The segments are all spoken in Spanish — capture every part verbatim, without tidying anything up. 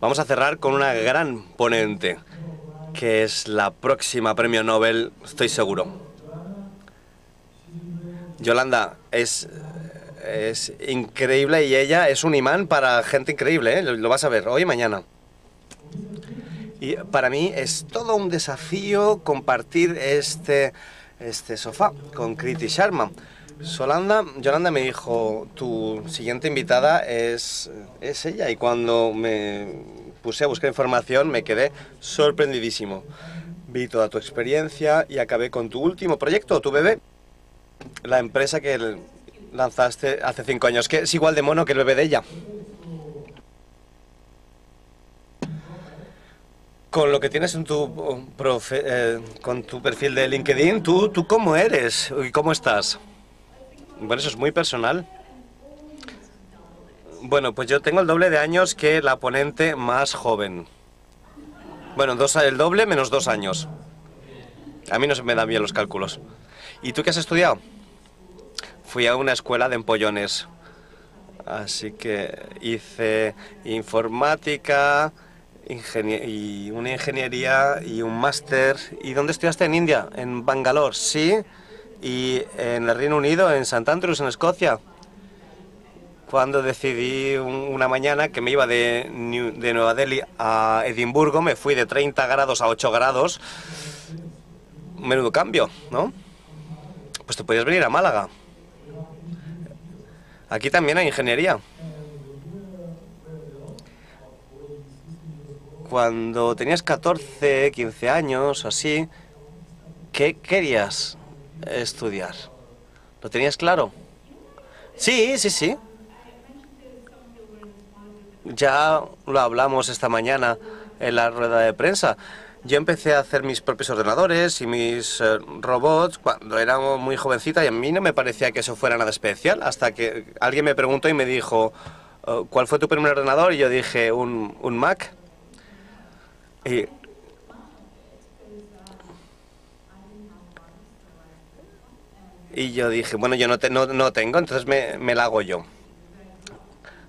Vamos a cerrar con una gran ponente, que es la próxima premio Nobel, estoy seguro. Yolanda es, es increíble y ella es un imán para gente increíble, ¿eh? Lo, lo vas a ver hoy y mañana. Y para mí es todo un desafío compartir este, este sofá con Kriti Sharma. Solanda, Yolanda me dijo, tu siguiente invitada es, es ella, y cuando me puse a buscar información me quedé sorprendidísimo. Vi toda tu experiencia y acabé con tu último proyecto, tu bebé, la empresa que lanzaste hace cinco años, que es igual de mono que el bebé de ella. Con lo que tienes en tu, profe, eh, con tu perfil de LinkedIn, ¿tú, tú cómo eres y cómo estás? Bueno, eso es muy personal. Bueno, pues yo tengo el doble de años que la ponente más joven. Bueno, dos, el doble menos dos años. A mí no se me dan bien los cálculos. ¿Y tú qué has estudiado? Fui a una escuela de empollones. Así que hice informática y una ingeniería y un máster. ¿Y dónde estudiaste? En India, en Bangalore, sí. Y en el Reino Unido, en Saint Andrews, en Escocia, cuando decidí una mañana que me iba de, New, de Nueva Delhi a Edimburgo, me fui de treinta grados a ocho grados, menudo cambio, ¿no? Pues te podías venir a Málaga. Aquí también hay ingeniería. Cuando tenías catorce, quince años, así, ¿qué querías estudiar? ¿Lo tenías claro? Sí, sí, sí. Ya lo hablamos esta mañana en la rueda de prensa. Yo empecé a hacer mis propios ordenadores y mis eh, robots cuando era muy jovencita, y a mí no me parecía que eso fuera nada especial, hasta que alguien me preguntó y me dijo, ¿cuál fue tu primer ordenador? Y yo dije, un, un Mac. Y Y yo dije, bueno, yo no, te, no, no tengo, entonces me, me la hago yo.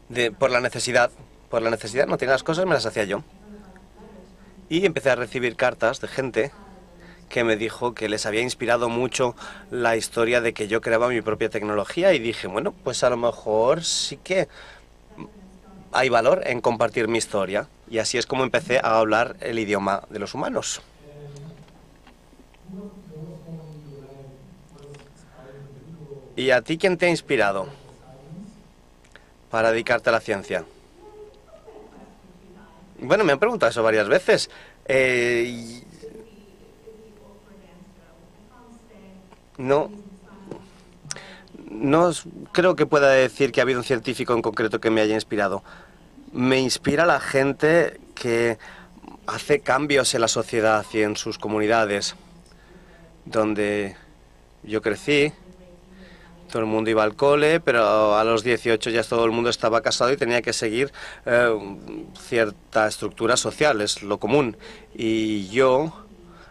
De, por la necesidad, por la necesidad no tenía las cosas, me las hacía yo. Y empecé a recibir cartas de gente que me dijo que les había inspirado mucho la historia de que yo creaba mi propia tecnología, y dije, bueno, pues a lo mejor sí que hay valor en compartir mi historia. Y así es como empecé a hablar el idioma de los humanos. ¿Y a ti quién te ha inspirado para dedicarte a la ciencia? Bueno, me han preguntado eso varias veces. Eh, no, no creo que pueda decir que ha habido un científico en concreto que me haya inspirado. Me inspira la gente que hace cambios en la sociedad y en sus comunidades. Donde yo crecí, todo el mundo iba al cole, pero a los dieciocho ya todo el mundo estaba casado y tenía que seguir eh, cierta estructura social, es lo común. Y yo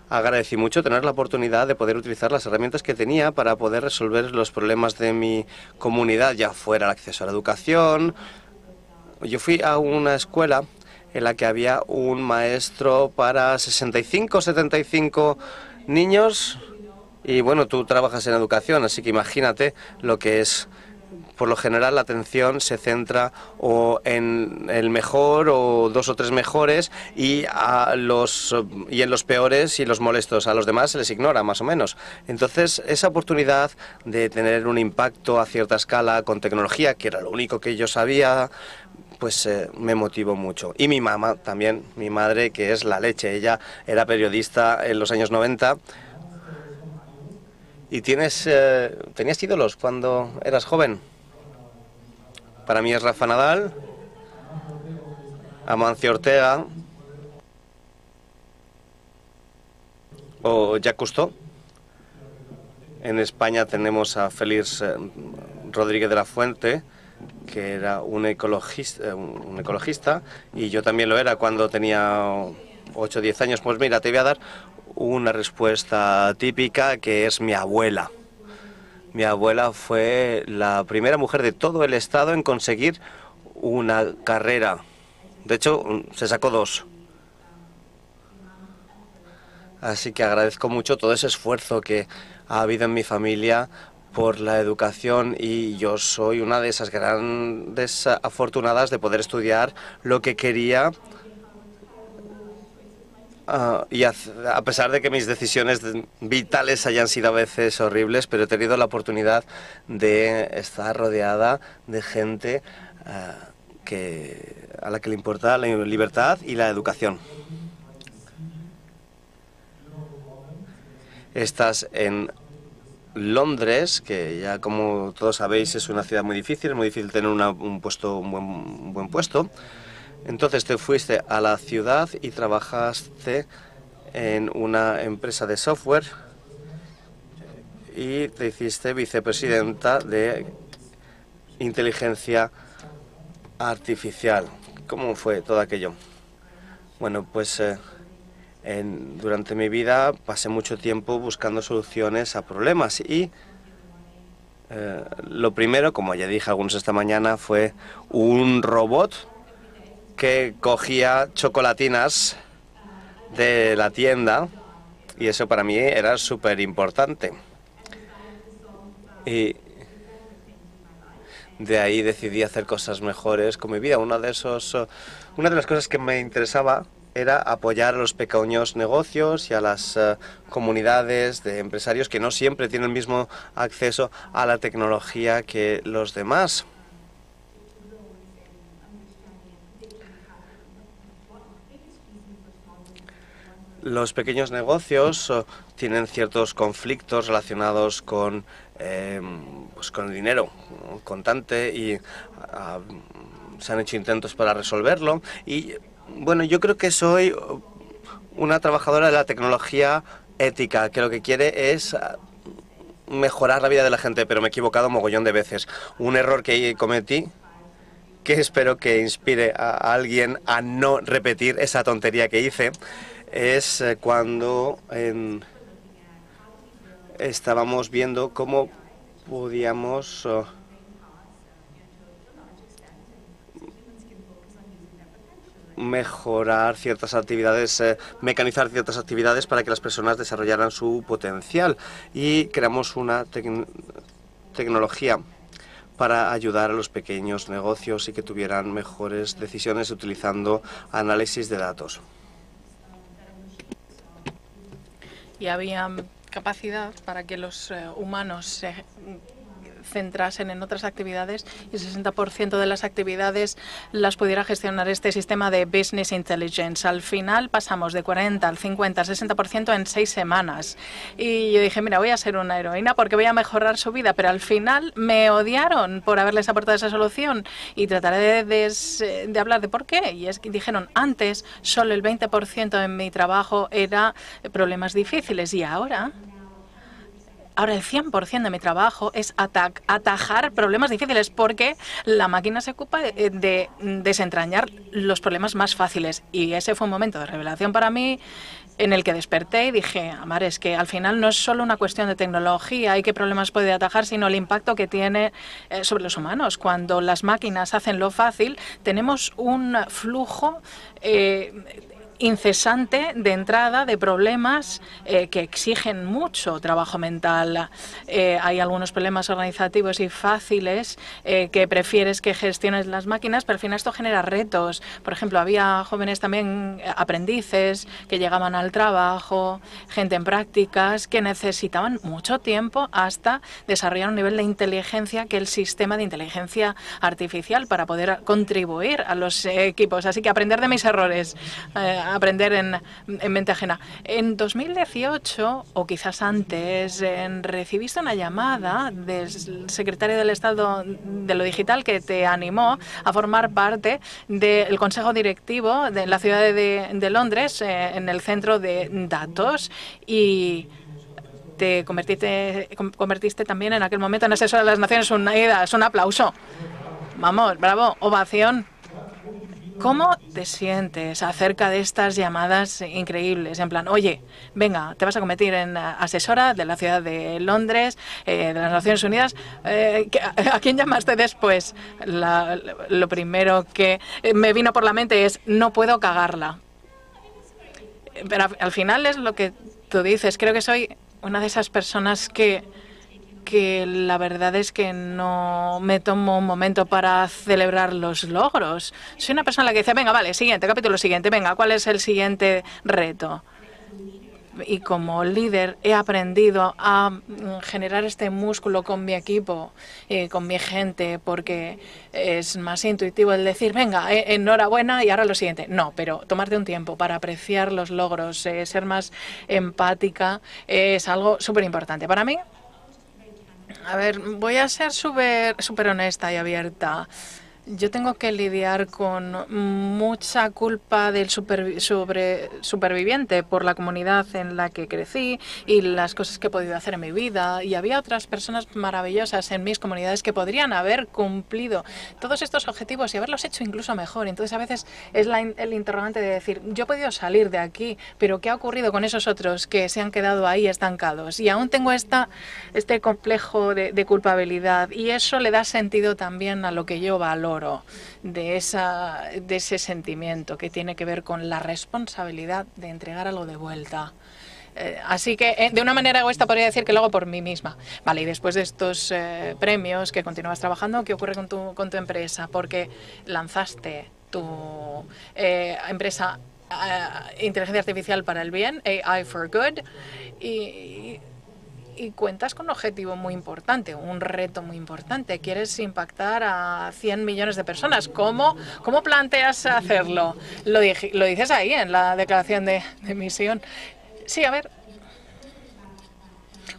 agradecí mucho tener la oportunidad de poder utilizar las herramientas que tenía para poder resolver los problemas de mi comunidad, ya fuera el acceso a la educación. Yo fui a una escuela en la que había un maestro para sesenta y cinco, setenta y cinco niños. Y bueno, tú trabajas en educación, así que imagínate lo que es. Por lo general la atención se centra o en el mejor o dos o tres mejores, y, a los, y en los peores y los molestos. A los demás se les ignora, más o menos. Entonces, esa oportunidad de tener un impacto a cierta escala con tecnología, que era lo único que yo sabía, pues eh, me motivó mucho. Y mi mamá también, mi madre, que es la leche. Ella era periodista en los años noventa. ¿Y tienes, eh, tenías ídolos cuando eras joven? Para mí es Rafa Nadal, Amancio Ortega o Jacques Cousteau. En España tenemos a Félix eh, Rodríguez de la Fuente, que era un ecologista, eh, un ecologista, y yo también lo era cuando tenía ocho o diez años. Pues mira, te voy a dar una respuesta típica, que es mi abuela. Mi abuela fue la primera mujer de todo el estado en conseguir una carrera De hecho, se sacó dos. Así que agradezco mucho todo ese esfuerzo que ha habido en mi familia por la educación, y yo soy una de esas grandes afortunadas de poder estudiar lo que quería, uh, y a, a pesar de que mis decisiones vitales hayan sido a veces horribles, pero he tenido la oportunidad de estar rodeada de gente uh, que, a la que le importa la libertad y la educación. Estás en Londres, que ya como todos sabéis es una ciudad muy difícil, es muy difícil tener una, un, puesto, un, buen, un buen puesto. Entonces te fuiste a la ciudad y trabajaste en una empresa de software y te hiciste vicepresidenta de inteligencia artificial. ¿Cómo fue todo aquello? Bueno, pues... Eh, En, durante mi vida pasé mucho tiempo buscando soluciones a problemas y eh, lo primero, como ya dije algunos esta mañana, fue un robot que cogía chocolatinas de la tienda, y eso para mí era súper importante. Y de ahí decidí hacer cosas mejores con mi vida. Una de, esos, una de las cosas que me interesaba era apoyar a los pequeños negocios y a las uh, comunidades de empresarios que no siempre tienen el mismo acceso a la tecnología que los demás. Los pequeños negocios uh, tienen ciertos conflictos relacionados con, eh, pues con el dinero contante, y uh, se han hecho intentos para resolverlo. Y bueno, yo creo que soy una trabajadora de la tecnología ética, que lo que quiere es mejorar la vida de la gente, pero me he equivocado mogollón de veces. Un error que cometí, que espero que inspire a alguien a no repetir esa tontería que hice, es cuando en... estábamos viendo cómo podíamos... mejorar ciertas actividades, eh, mecanizar ciertas actividades para que las personas desarrollaran su potencial, y creamos una tec tecnología para ayudar a los pequeños negocios y que tuvieran mejores decisiones utilizando análisis de datos. Y había capacidad para que los eh, humanos se eh, centrasen en otras actividades, y el sesenta por ciento de las actividades las pudiera gestionar este sistema de Business Intelligence. Al final pasamos de cuarenta al cincuenta, al sesenta por ciento en seis semanas. Y yo dije, mira, voy a ser una heroína porque voy a mejorar su vida, pero al final me odiaron por haberles aportado esa solución, y trataré de, de, de hablar de por qué. Y es que dijeron, antes solo el veinte por ciento de mi trabajo era problemas difíciles, y ahora... Ahora el cien por ciento de mi trabajo es atajar problemas difíciles, porque la máquina se ocupa de, de desentrañar los problemas más fáciles. Y ese fue un momento de revelación para mí, en el que desperté y dije, Amar, es que al final no es solo una cuestión de tecnología y qué problemas puede atajar, sino el impacto que tiene eh, sobre los humanos. Cuando las máquinas hacen lo fácil, tenemos un flujo eh, incesante de entrada de problemas eh, que exigen mucho trabajo mental. Eh, hay algunos problemas organizativos y fáciles eh, que prefieres que gestionen las máquinas, pero al final esto genera retos. Por ejemplo, había jóvenes también, aprendices, que llegaban al trabajo, gente en prácticas, que necesitaban mucho tiempo hasta desarrollar un nivel de inteligencia que el sistema de inteligencia artificial para poder contribuir a los equipos. Así que aprender de mis errores. Eh, aprender en, en mente ajena. En dos mil dieciocho, o quizás antes, en, recibiste una llamada del secretario del Estado de lo Digital que te animó a formar parte del Consejo Directivo de la ciudad de, de Londres, eh, en el centro de datos, y te convertiste, convertiste también en aquel momento en asesora de las Naciones Unidas. Un aplauso. Vamos, bravo, ovación. ¿Cómo te sientes acerca de estas llamadas increíbles? En plan, oye, venga, te vas a convertir en asesora de la ciudad de Londres, eh, de las Naciones Unidas. Eh, ¿A quién llamaste después? La, lo primero que me vino por la mente es, no puedo cagarla. Pero al final es lo que tú dices. Creo que soy una de esas personas que... que la verdad es que no me tomo un momento para celebrar los logros. Soy una persona que dice, venga, vale, siguiente, capítulo siguiente, venga, ¿cuál es el siguiente reto? Y como líder he aprendido a generar este músculo con mi equipo, eh, con mi gente, porque es más intuitivo el decir, venga, eh, enhorabuena y ahora lo siguiente. No, pero tomarte un tiempo para apreciar los logros, eh, ser más empática, eh, es algo súper importante para mí. A ver, voy a ser súper súper honesta y abierta. Yo tengo que lidiar con mucha culpa del supervi- sobre superviviente por la comunidad en la que crecí y las cosas que he podido hacer en mi vida. Y había otras personas maravillosas en mis comunidades que podrían haber cumplido todos estos objetivos y haberlos hecho incluso mejor. Entonces, a veces es la in- el interrogante de decir, yo he podido salir de aquí, pero ¿qué ha ocurrido con esos otros que se han quedado ahí estancados? Y aún tengo esta, este complejo de, de culpabilidad, y eso le da sentido también a lo que yo valoro. De, esa, de ese sentimiento que tiene que ver con la responsabilidad de entregar algo de vuelta. Eh, así que, eh, de una manera egoísta, podría decir que lo hago por mí misma. Vale, y después de estos eh, premios que continúas trabajando, ¿qué ocurre con tu, con tu empresa? Porque lanzaste tu eh, empresa eh, Inteligencia Artificial para el Bien, A I for Good, y... y cuentas con un objetivo muy importante, un reto muy importante. Quieres impactar a cien millones de personas. ¿Cómo, cómo planteas hacerlo? Lo, dije, lo dices ahí en la declaración de, de misión. Sí, a ver,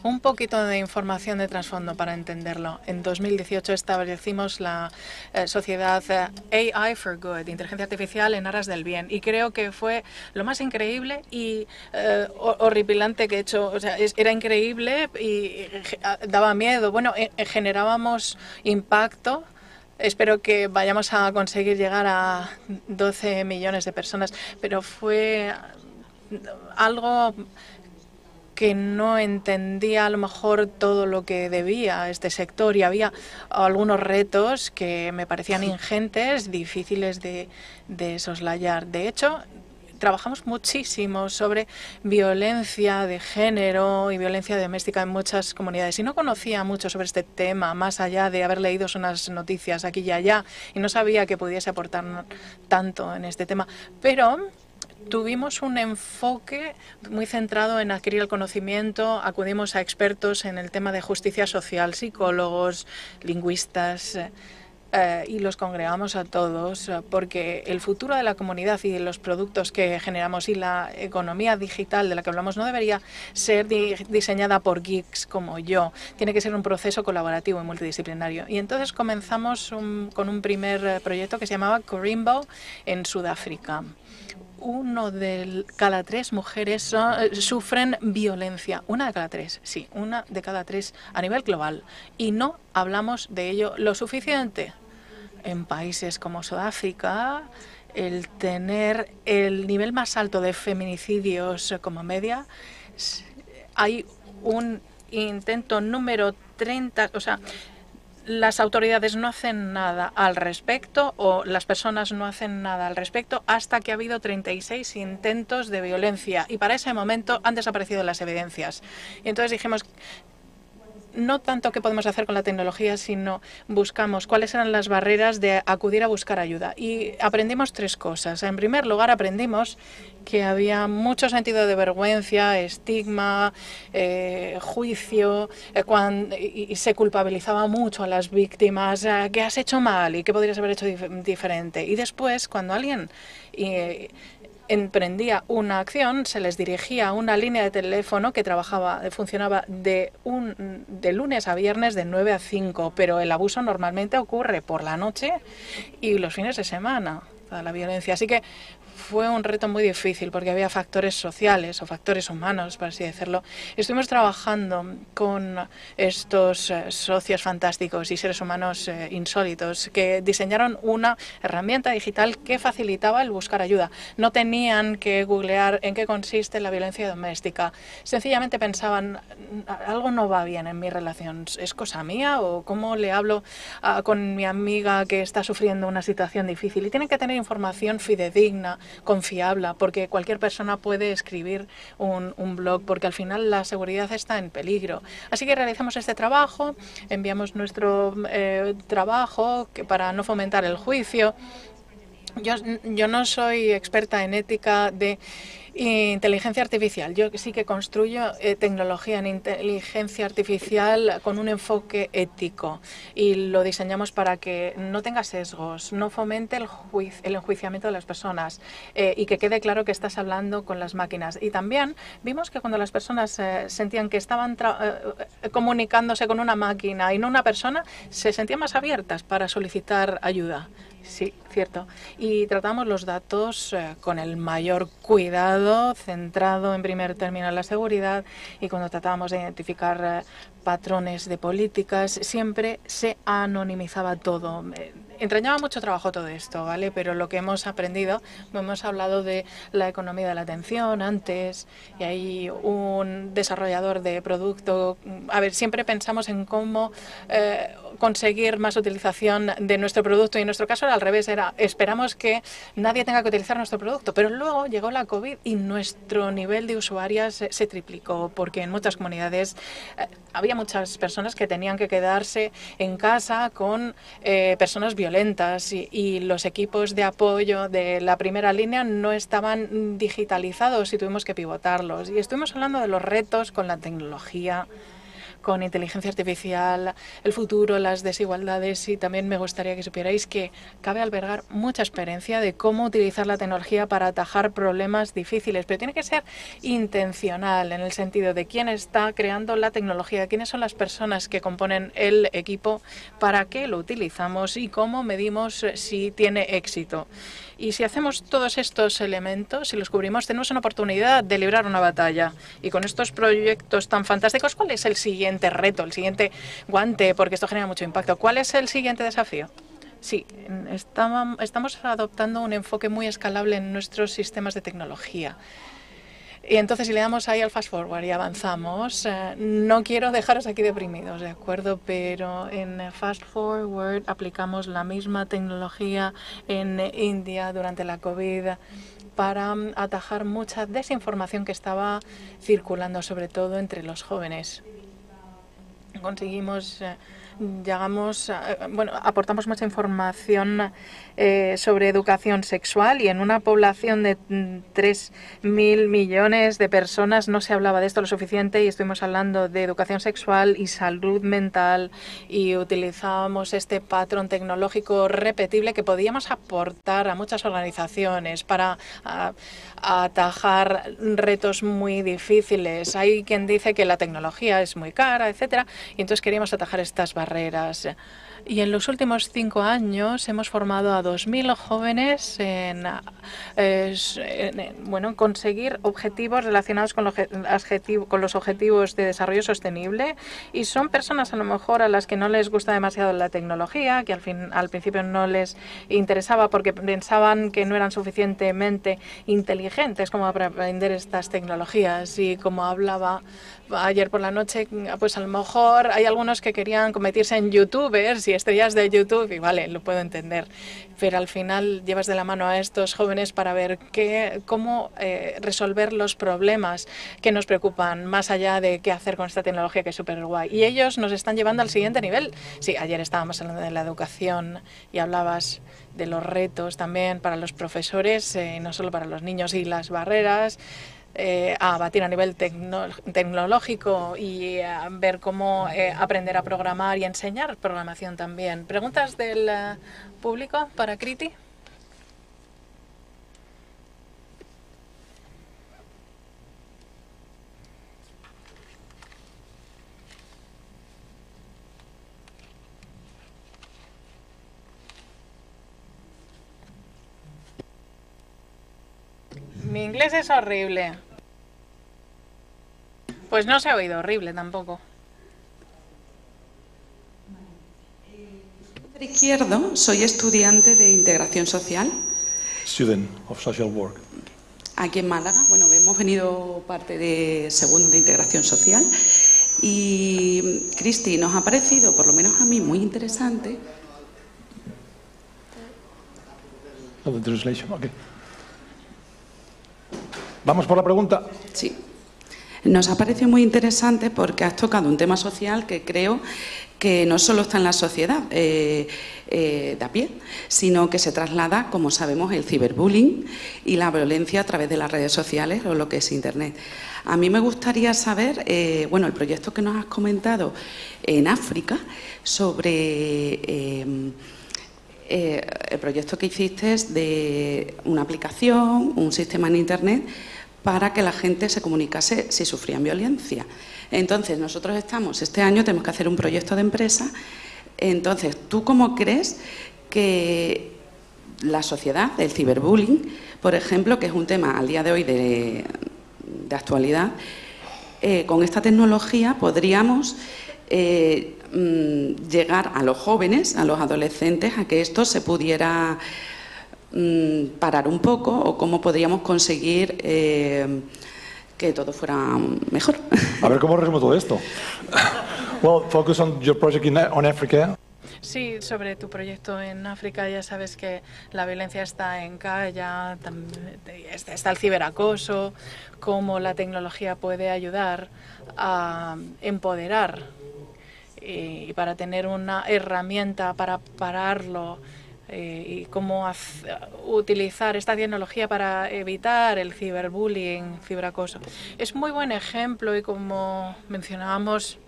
un poquito de información de trasfondo para entenderlo. En dos mil dieciocho establecimos la eh, sociedad eh, A I for Good, Inteligencia Artificial en aras del bien, y creo que fue lo más increíble y eh, horripilante que he hecho. O sea, es, era increíble y, y daba miedo. Bueno, eh, generábamos impacto. Espero que vayamos a conseguir llegar a doce millones de personas, pero fue algo que no entendía a lo mejor todo lo que debía este sector, y había algunos retos que me parecían ingentes, difíciles de, de soslayar. De hecho, trabajamos muchísimo sobre violencia de género y violencia doméstica en muchas comunidades, y no conocía mucho sobre este tema, más allá de haber leído unas noticias aquí y allá, y no sabía que pudiese aportar tanto en este tema. Pero tuvimos un enfoque muy centrado en adquirir el conocimiento. Acudimos a expertos en el tema de justicia social, psicólogos, lingüistas, eh, y los congregamos a todos, porque el futuro de la comunidad y de los productos que generamos y la economía digital de la que hablamos no debería ser di- diseñada por geeks como yo. Tiene que ser un proceso colaborativo y multidisciplinario. Y entonces comenzamos un, con un primer proyecto que se llamaba Corimbo en Sudáfrica. Uno de cada tres mujeres sufren violencia. Una de cada tres, sí, una de cada tres a nivel global. Y no hablamos de ello lo suficiente. En países como Sudáfrica, el tener el nivel más alto de feminicidios como media, hay un intento número treinta, o sea, las autoridades no hacen nada al respecto, o las personas no hacen nada al respecto, hasta que ha habido treinta y seis intentos de violencia, y para ese momento han desaparecido las evidencias. Y entonces dijimos, no tanto qué podemos hacer con la tecnología, sino buscamos cuáles eran las barreras de acudir a buscar ayuda. Y aprendimos tres cosas. En primer lugar, aprendimos que había mucho sentido de vergüenza, estigma, eh, juicio, eh, cuando, y, y se culpabilizaba mucho a las víctimas, eh, que has hecho mal y que podrías haber hecho dif- diferente. Y después, cuando alguien eh, emprendía una acción, se les dirigía a una línea de teléfono que trabajaba, funcionaba de, un, de lunes a viernes de nueve a cinco, pero el abuso normalmente ocurre por la noche y los fines de semana, toda la violencia. Así que fue un reto muy difícil porque había factores sociales o factores humanos, por así decirlo. Estuvimos trabajando con estos socios fantásticos y seres humanos insólitos que diseñaron una herramienta digital que facilitaba el buscar ayuda. No tenían que googlear en qué consiste la violencia doméstica. Sencillamente pensaban, algo no va bien en mi relación, ¿es cosa mía? ¿O cómo le hablo uh, con mi amiga que está sufriendo una situación difícil? Y tienen que tener información fidedigna, confiable, porque cualquier persona puede escribir un, un blog, porque al final la seguridad está en peligro. Así que realizamos este trabajo, enviamos nuestro eh, trabajo que para no fomentar el juicio. Yo, yo no soy experta en ética de inteligencia artificial. Yo sí que construyo eh, tecnología en inteligencia artificial con un enfoque ético y lo diseñamos para que no tenga sesgos, no fomente el, el enjuiciamiento de las personas eh, y que quede claro que estás hablando con las máquinas. Y también vimos que cuando las personas eh, sentían que estaban tra eh, comunicándose con una máquina y no una persona, se sentían más abiertas para solicitar ayuda. Sí, cierto. Y tratamos los datos eh, con el mayor cuidado, centrado en primer término en la seguridad, y cuando tratamos de identificar eh, patrones de políticas, siempre se anonimizaba todo. Eh, entrañaba mucho trabajo todo esto, ¿vale? Pero lo que hemos aprendido, hemos hablado de la economía de la atención antes, y hay un desarrollador de producto. A ver, siempre pensamos en cómo eh, conseguir más utilización de nuestro producto, y en nuestro caso era al revés, era esperamos que nadie tenga que utilizar nuestro producto, pero luego llegó la COVID y nuestro nivel de usuarias se, se triplicó, porque en muchas comunidades eh, había muchas personas que tenían que quedarse en casa con eh, personas violentas y, y los equipos de apoyo de la primera línea no estaban digitalizados y tuvimos que pivotarlos. Y estuvimos hablando de los retos con la tecnología, con inteligencia artificial, el futuro, las desigualdades, y también me gustaría que supierais que cabe albergar mucha experiencia de cómo utilizar la tecnología para atajar problemas difíciles, pero tiene que ser intencional en el sentido de quién está creando la tecnología, quiénes son las personas que componen el equipo, para qué lo utilizamos y cómo medimos si tiene éxito. Y si hacemos todos estos elementos, si los cubrimos, tenemos una oportunidad de librar una batalla. Y con estos proyectos tan fantásticos, ¿cuál es el siguiente reto, el siguiente guante? Porque esto genera mucho impacto. ¿Cuál es el siguiente desafío? Sí, estamos adoptando un enfoque muy escalable en nuestros sistemas de tecnología. Y entonces, si le damos ahí al fast forward y avanzamos, eh, no quiero dejaros aquí deprimidos, ¿de acuerdo? Pero en fast forward aplicamos la misma tecnología en India durante la COVID para atajar mucha desinformación que estaba circulando, sobre todo entre los jóvenes. Conseguimos... Eh, Llegamos, bueno, aportamos mucha información eh, sobre educación sexual, y en una población de tres mil millones de personas no se hablaba de esto lo suficiente, y estuvimos hablando de educación sexual y salud mental, y utilizábamos este patrón tecnológico repetible que podíamos aportar a muchas organizaciones para a, a atajar retos muy difíciles. Hay quien dice que la tecnología es muy cara, etcétera, y entonces queríamos atajar estas barreras. Y en los últimos cinco años hemos formado a dos mil jóvenes en, en, en bueno, conseguir objetivos relacionados con, lo, con los objetivos de desarrollo sostenible, y son personas a lo mejor a las que no les gusta demasiado la tecnología, que al, fin, al principio no les interesaba porque pensaban que no eran suficientemente inteligentes como para aprender estas tecnologías. Y como hablaba ayer por la noche, pues a lo mejor hay algunos que querían convertirse en youtubers y estrellas de YouTube, y vale, lo puedo entender, pero al final llevas de la mano a estos jóvenes para ver qué, cómo eh, resolver los problemas que nos preocupan, más allá de qué hacer con esta tecnología que es súper guay. Y ellos nos están llevando al siguiente nivel. Sí, ayer estábamos hablando de la educación y hablabas de los retos también para los profesores, eh, no solo para los niños, y las barreras Eh, a batir a nivel tecno tecnológico y a ver cómo eh, aprender a programar y enseñar programación también. ¿Preguntas del uh, público para Kriti? inglés es horrible. Pues no se ha oído horrible tampoco. Izquierdo, soy estudiante de integración social. Student of social work. Aquí en Málaga, bueno, hemos venido parte de segundo de integración social y Cristi, nos ha parecido, por lo menos a mí, muy interesante. Oh, the translation, okay. Vamos por la pregunta. Sí. Nos ha parecido muy interesante porque has tocado un tema social que creo que no solo está en la sociedad eh, eh, de a pie, sino que se traslada, como sabemos, el ciberbullying y la violencia a través de las redes sociales o lo que es Internet. A mí me gustaría saber, eh, bueno, el proyecto que nos has comentado en África sobre... Eh, eh, el proyecto que hiciste es de una aplicación, un sistema en Internet para que la gente se comunicase si sufrían violencia. Entonces, nosotros estamos, este año tenemos que hacer un proyecto de empresa. Entonces, ¿tú cómo crees que la sociedad, el ciberbullying, por ejemplo, que es un tema al día de hoy de, de actualidad, eh, con esta tecnología podríamos eh, llegar a los jóvenes, a los adolescentes, a que esto se pudiera... parar un poco o cómo podríamos conseguir eh, que todo fuera mejor? A ver cómo resumo todo esto. Well, focus on your project in, on Africa. Sí, sobre tu proyecto en África, ya sabes que la violencia está en calla, está el ciberacoso, cómo la tecnología puede ayudar a empoderar y para tener una herramienta para pararlo. Y cómo hacer, utilizar esta tecnología para evitar el ciberbullying, ciberacoso. Es muy buen ejemplo y como mencionábamos,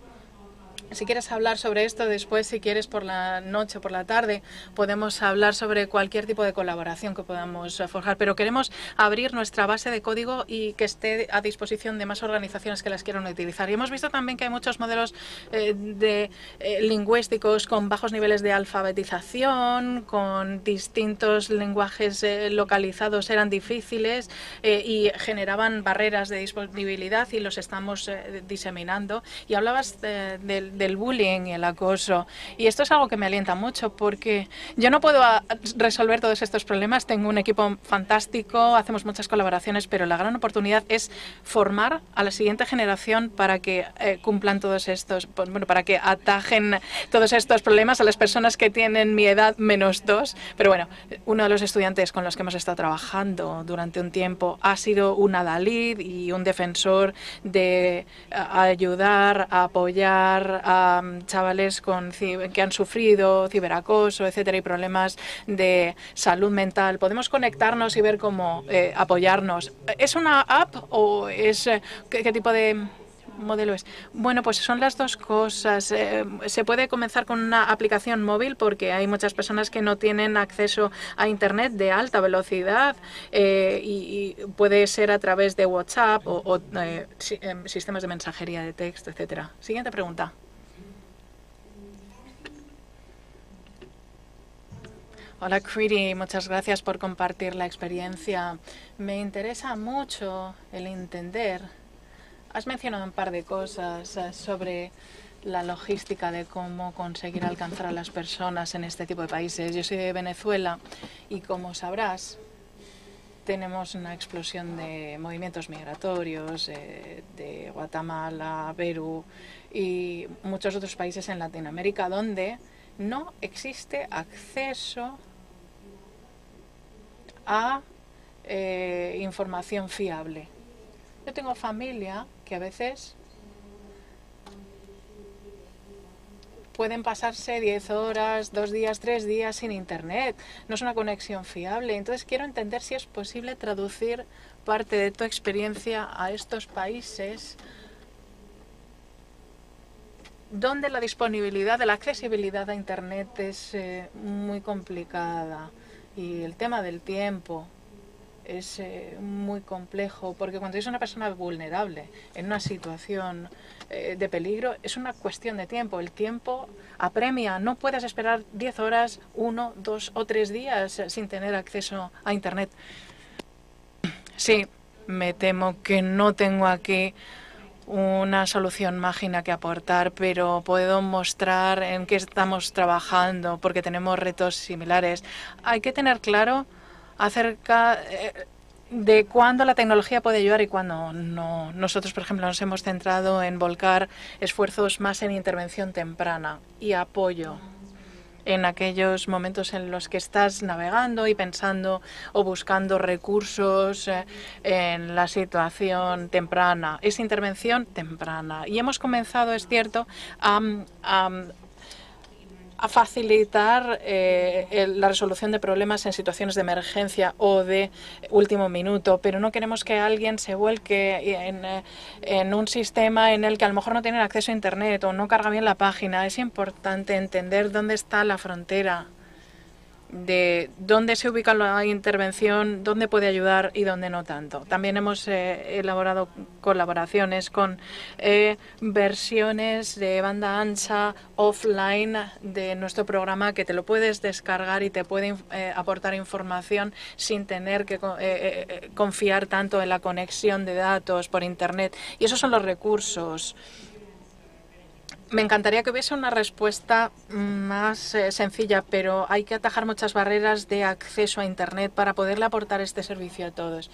si quieres hablar sobre esto después, si quieres por la noche o por la tarde, podemos hablar sobre cualquier tipo de colaboración que podamos forjar, pero queremos abrir nuestra base de código y que esté a disposición de más organizaciones que las quieran utilizar. Y hemos visto también que hay muchos modelos eh, de, eh, lingüísticos con bajos niveles de alfabetización, con distintos lenguajes eh, localizados, eran difíciles eh, y generaban barreras de disponibilidad y los estamos eh, diseminando. Y hablabas de, de del bullying y el acoso. Y esto es algo que me alienta mucho porque yo no puedo resolver todos estos problemas. Tengo un equipo fantástico, hacemos muchas colaboraciones, pero la gran oportunidad es formar a la siguiente generación para que eh, cumplan todos estos, bueno, para que atajen todos estos problemas a las personas que tienen mi edad menos dos. Pero bueno, uno de los estudiantes con los que hemos estado trabajando durante un tiempo ha sido un adalid y un defensor de a, ayudar, a apoyar a chavales con, que han sufrido ciberacoso, etcétera, y problemas de salud mental. Podemos conectarnos y ver cómo eh, apoyarnos. ¿Es una app o es qué, qué tipo de modelo es? Bueno, pues son las dos cosas. Eh, se puede comenzar con una aplicación móvil porque hay muchas personas que no tienen acceso a Internet de alta velocidad eh, y, y puede ser a través de WhatsApp o, o eh, si, eh, sistemas de mensajería de texto, etcétera. Siguiente pregunta. Hola, Kriti. Muchas gracias por compartir la experiencia. Me interesa mucho el entender. Has mencionado un par de cosas sobre la logística de cómo conseguir alcanzar a las personas en este tipo de países. Yo soy de Venezuela y, como sabrás, tenemos una explosión de movimientos migratorios eh, de Guatemala, Perú y muchos otros países en Latinoamérica donde no existe acceso a eh, información fiable. Yo tengo familia que a veces pueden pasarse diez horas, dos días, tres días sin Internet. No es una conexión fiable. Entonces quiero entender si es posible traducir parte de tu experiencia a estos países donde la disponibilidad de la accesibilidad a Internet es eh, muy complicada y el tema del tiempo es eh, muy complejo, porque cuando es una persona vulnerable en una situación eh, de peligro, es una cuestión de tiempo. El tiempo apremia. No puedes esperar diez horas, uno, dos o tres días sin tener acceso a Internet. Sí, Me temo que no tengo aquí una solución mágica que aportar, pero puedo mostrar en qué estamos trabajando, porque tenemos retos similares. Hay que tener claro acerca de cuándo la tecnología puede ayudar y cuándo no. Nosotros, por ejemplo, nos hemos centrado en volcar esfuerzos más en intervención temprana y apoyo en aquellos momentos en los que estás navegando y pensando o buscando recursos en la situación temprana. Es intervención temprana. Y hemos comenzado, es cierto, a, a, a facilitar eh, la resolución de problemas en situaciones de emergencia o de último minuto, pero no queremos que alguien se vuelque en, en un sistema en el que a lo mejor no tienen acceso a Internet o no carga bien la página. Es importante entender dónde está la frontera de dónde se ubica la intervención, dónde puede ayudar y dónde no tanto. También hemos eh, elaborado colaboraciones con eh, versiones de banda ancha offline de nuestro programa que te lo puedes descargar y te puede eh, aportar información sin tener que eh, confiar tanto en la conexión de datos por Internet. Y esos son los recursos. Me encantaría que hubiese una respuesta más eh, sencilla, pero hay que atajar muchas barreras de acceso a Internet para poderle aportar este servicio a todos.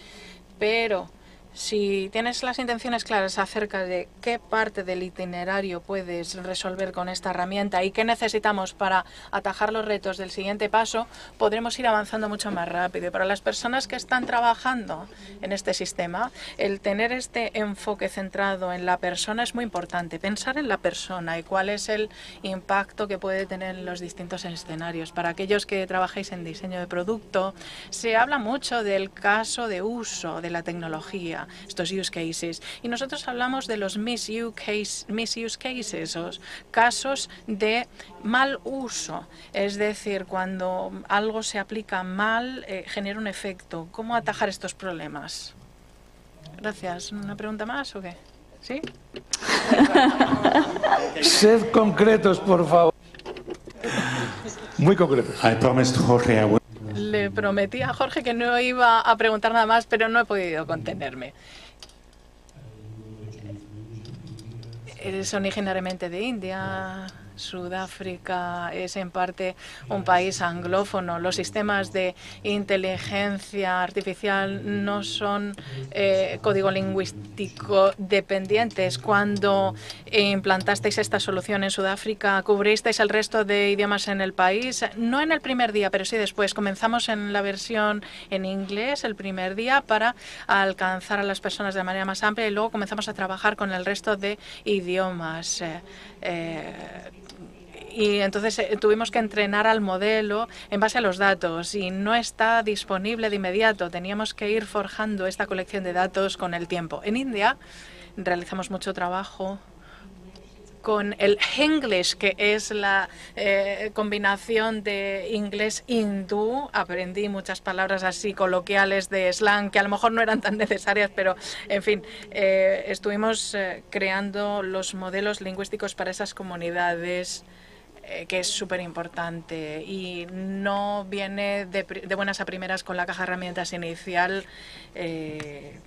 Pero si tienes las intenciones claras acerca de qué parte del itinerario puedes resolver con esta herramienta y qué necesitamos para atajar los retos del siguiente paso, podremos ir avanzando mucho más rápido. Y para las personas que están trabajando en este sistema, el tener este enfoque centrado en la persona es muy importante. Pensar en la persona y cuál es el impacto que puede tener en los distintos escenarios. Para aquellos que trabajéis en diseño de producto, se habla mucho del caso de uso de la tecnología, estos use cases, y nosotros hablamos de los misuse case, misuse cases, esos casos de mal uso, es decir, cuando algo se aplica mal, eh, genera un efecto. ¿Cómo atajar estos problemas? Gracias. ¿Una pregunta más o qué? ¿Sí? Sed concretos, por favor. Muy concretos. I promised Jorge I would... Le prometí a Jorge que no iba a preguntar nada más, pero no he podido contenerme. Es originariamente de India. Sudáfrica es en parte un país anglófono. Los sistemas de inteligencia artificial no son eh, código lingüístico dependientes. Cuando implantasteis esta solución en Sudáfrica, ¿cubristeis el resto de idiomas en el país? No en el primer día, pero sí después. Comenzamos en la versión en inglés el primer día para alcanzar a las personas de manera más amplia y luego comenzamos a trabajar con el resto de idiomas. Eh, eh, Y entonces eh, tuvimos que entrenar al modelo en base a los datos y no está disponible de inmediato. Teníamos que ir forjando esta colección de datos con el tiempo. En India realizamos mucho trabajo con el Hinglish, que es la eh, combinación de inglés hindú. Aprendí muchas palabras así coloquiales de slang que a lo mejor no eran tan necesarias, pero en fin, eh, estuvimos eh, creando los modelos lingüísticos para esas comunidades, que es súper importante y no viene de, de buenas a primeras con la caja de herramientas inicial eh,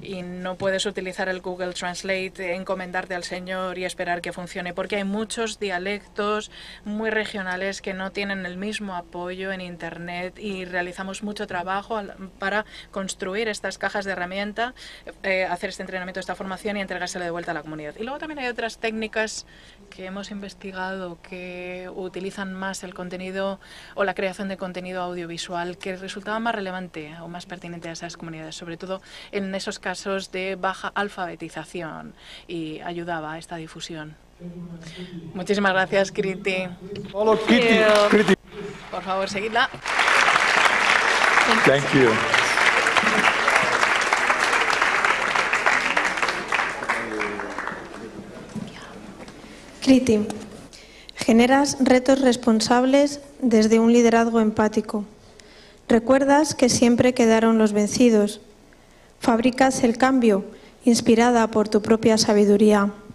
y no puedes utilizar el Google Translate, encomendarte al Señor y esperar que funcione, porque hay muchos dialectos muy regionales que no tienen el mismo apoyo en Internet y realizamos mucho trabajo para construir estas cajas de herramienta, eh, hacer este entrenamiento, esta formación y entregársela de vuelta a la comunidad. Y luego también hay otras técnicas que hemos investigado que utilizan más el contenido o la creación de contenido audiovisual que resultaba más relevante o más pertinente a esas comunidades, sobre todo en esos casos de baja alfabetización, y ayudaba a esta difusión. Muchísimas gracias, Kriti. Hola, Kriti. Por favor, seguidla. Thank you. Kriti, generas retos responsables desde un liderazgo empático. Recuerdas que siempre quedaron los vencidos. Fabricas el cambio, inspirada por tu propia sabiduría.